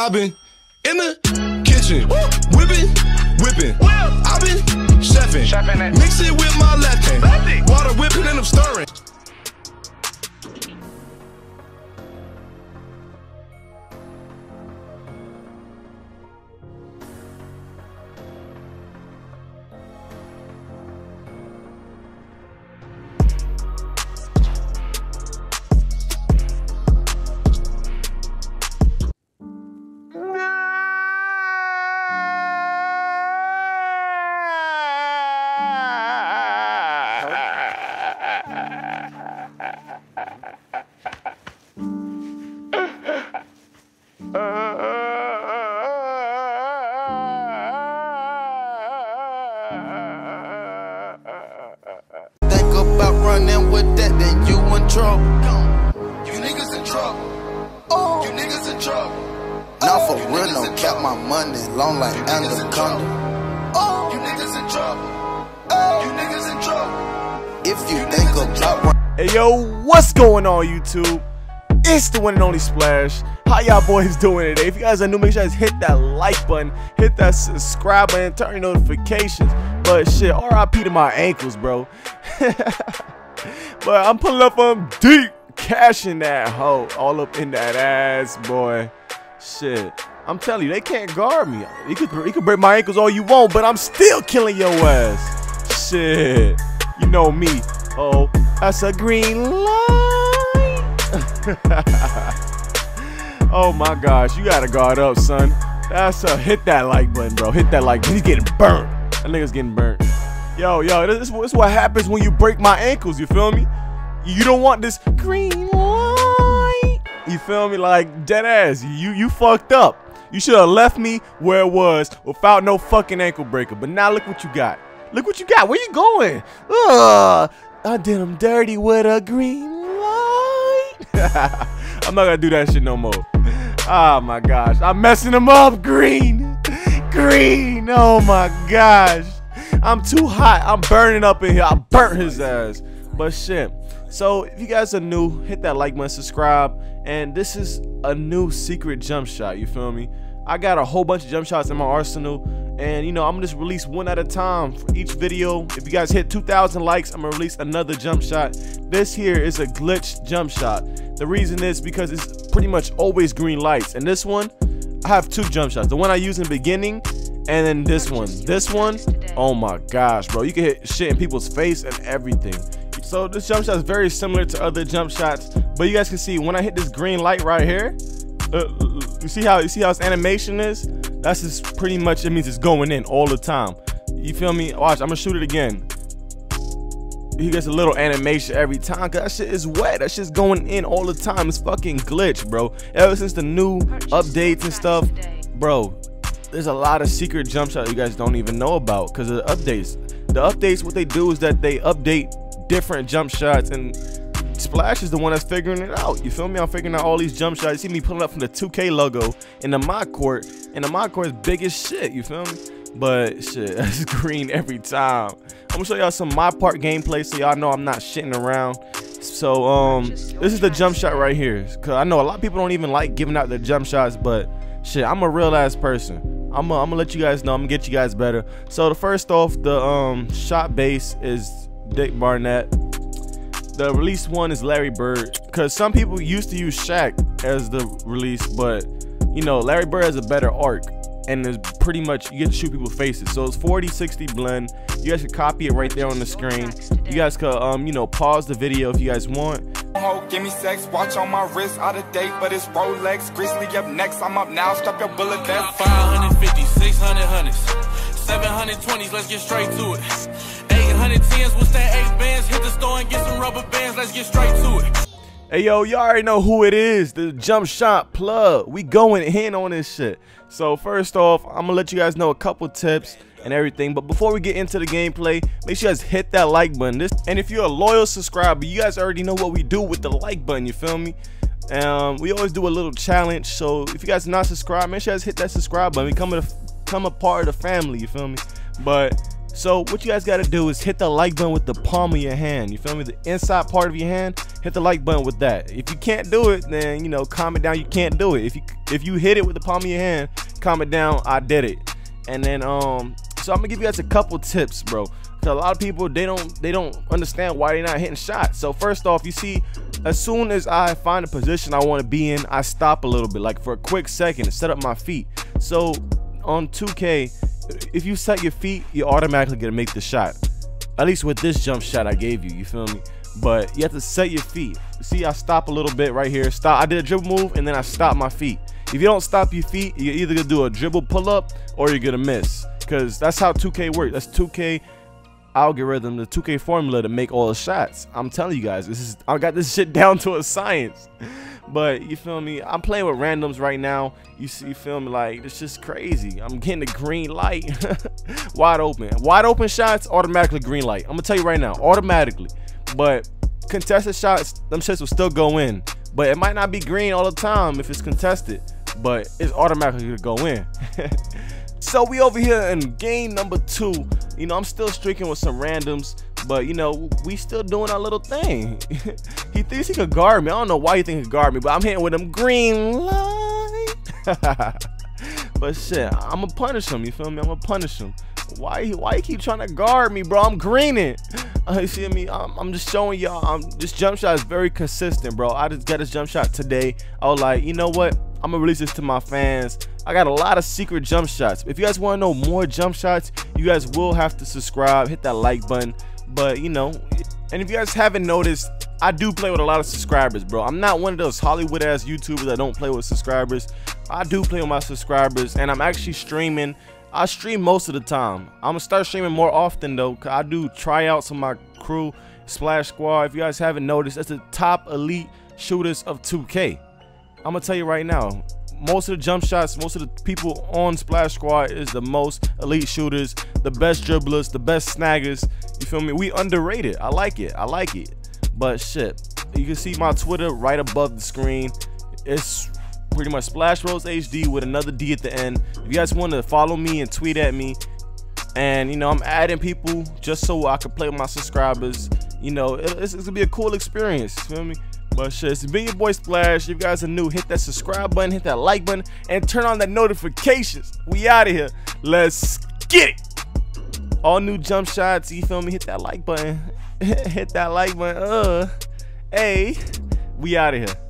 I've been in the kitchen, whipping. I've been chefing, mix it with my left hand. Water whipping and I'm stirring. Running with that, then you in trouble. You niggas in trouble. Oh, you niggas in trouble. Now for real, no cap, my money long like Anaconda. Oh, you niggas in trouble. Oh, you niggas in trouble. If you think about. Hey yo, what's going on YouTube? It's the one and only Splash. How y'all boys doing today? If you guys are new, make sure you guys hit that like button, hit that subscribe button, turn your notifications. But shit, RIP to my ankles, bro. But I'm pulling up on Deep, cashing that hoe all up in that ass, boy. Shit, I'm telling you, they can't guard me. You could break my ankles all you want, but I'm still killing your ass. Shit, you know me. Oh, that's a green light. Oh my gosh, you gotta guard up, son. That's a hit that like button, bro. Hit that like button. He's getting burnt. That nigga's getting burnt. Yo, this is what happens when you break my ankles, you feel me? You don't want this green light. You feel me? Like, dead ass, you fucked up. You should have left me where it was without no fucking ankle breaker. But now look what you got. Look what you got. Where you going? Ugh, I did him dirty with a green light. I'm not gonna do that shit no more. Oh my gosh, I'm messing him up, green. Green, oh my gosh. I'm too hot. I'm burning up in here. I burnt his ass. But shit. So if you guys are new, hit that like button, subscribe. And this is a new secret jump shot. You feel me? I got a whole bunch of jump shots in my arsenal. And you know, I'm gonna just release one at a time for each video. If you guys hit 2,000 likes, I'm gonna release another jump shot. This here is a glitched jump shot. The reason is because it's pretty much always green lights. And this one, I have two jump shots. The one I use in the beginning. And then this one, oh my gosh, bro. You can hit shit in people's face and everything. So this jump shot is very similar to other jump shots, but you guys can see when I hit this green light right here, you see how its animation is? That's just pretty much, it means it's going in all the time. You feel me? Watch, I'm gonna shoot it again. He gets a little animation every time, cause that shit is wet. That shit's going in all the time. It's fucking glitch, bro. Ever since the new updates and stuff, bro, there's a lot of secret jump shots you guys don't even know about because of the updates. The updates, what they do is that they update different jump shots, and Splash is the one that's figuring it out. You feel me? I'm figuring out all these jump shots. You see me pulling up from the 2K logo in the mod court, and the mod court is big as shit. You feel me? But shit, that's green every time. I'm gonna show y'all some mod part gameplay so y'all know I'm not shitting around. So this is the jump shot right here, because I know a lot of people don't even like giving out their jump shots, but shit, I'm a real ass person. I'm gonna let you guys know. I'm gonna get you guys better. So the first off, the shot base is Dick Barnett. The release one is Larry Bird, because some people used to use Shaq as the release, but you know, Larry Bird has a better arc, and it's pretty much you get to shoot people's faces. So it's 40-60 blend. You guys can copy it right there on the screen. You guys could you know, pause the video if you guys want. Give me sex, watch on my wrist, out of date, but it's Rolex, Grizzly up next, I'm up now, strap your bullet, that's 550, 600 hundreds, 720s, let's get straight to it, 810s, what's that 8 bands, hit the store and get some rubber bands, let's get straight to it. Hey yo, y'all already know who it is, the jump shot plug, we going in on this shit. So first off, I'm gonna let you guys know a couple tips and everything, but before we get into the gameplay, make sure you guys hit that like button. And if you're a loyal subscriber, you guys already know what we do with the like button, you feel me? We always do a little challenge, so if you guys are not subscribed, make sure you guys hit that subscribe button. Become a part of the family, you feel me? But So what you guys got to do is hit the like button with the palm of your hand. You feel me? The inside part of your hand, hit the like button with that. If you can't do it, then, you know, comment down you can't do it. If you hit it with the palm of your hand, comment down I did it. And then so I'm gonna give you guys a couple tips, bro, because a lot of people, they don't understand why they're not hitting shots. So first off, you see, as soon as I find a position I want to be in, I stop a little bit, like for a quick second, to set up my feet. So on 2K, if you set your feet, you're automatically gonna make the shot, at least with this jump shot I gave you, you feel me? But you have to set your feet. See, I stop a little bit right here. Stop. I did a dribble move and then I stopped my feet. If you don't stop your feet, you're either gonna do a dribble pull-up or you're gonna miss, because that's how 2K works. That's 2K algorithm, the 2K formula to make all the shots. I'm telling you guys, this is, I got this shit down to a science. But you feel me, I'm playing with randoms right now. You see, you feel me, like, it's just crazy. I'm getting the green light. wide open shots, automatically green light. I'm gonna tell you right now, automatically. But contested shots, them shits will still go in, but it might not be green all the time if it's contested, but it's automatically gonna go in. So we over here in game number 2. You know, I'm still streaking with some randoms, but you know, we still doing our little thing. He thinks he could guard me. I don't know why he thinks he could guard me, but I'm hitting with them green light. But shit, I'm gonna punish him. You feel me? I'm gonna punish him. Why you keep trying to guard me, bro? I'm greening. You see me? I'm just showing y'all. This jump shot is very consistent, bro. I just got this jump shot today. I was like, you know what? I'm gonna release this to my fans. I got a lot of secret jump shots. If you guys want to know more jump shots, you guys will have to subscribe, hit that like button. But you know, and if you guys haven't noticed, I do play with a lot of subscribers, bro. I'm not one of those Hollywood ass YouTubers that don't play with subscribers. I do play with my subscribers, and I'm actually streaming. I stream most of the time. I'm gonna start streaming more often though, cause I do tryouts with my crew, Splash Squad. If you guys haven't noticed, that's the top elite shooters of 2K. I'm gonna tell you right now, most of the jump shots, most of the people on Splash Squad is the most elite shooters, the best dribblers, the best snaggers. You feel me? We underrated. I like it. I like it. But shit, you can see my Twitter right above the screen. It's pretty much Splash Rose HD with another D at the end. If you guys want to follow me and tweet at me, and you know, I'm adding people just so I can play with my subscribers. You know, it's gonna be a cool experience. You feel me? But shit, it's been your boy Splash. If you guys are new, hit that subscribe button, hit that like button, and turn on that notifications. We out of here. Let's get it. All new jump shots. You feel me? Hit that like button. Hit that like button. Hey, we out of here.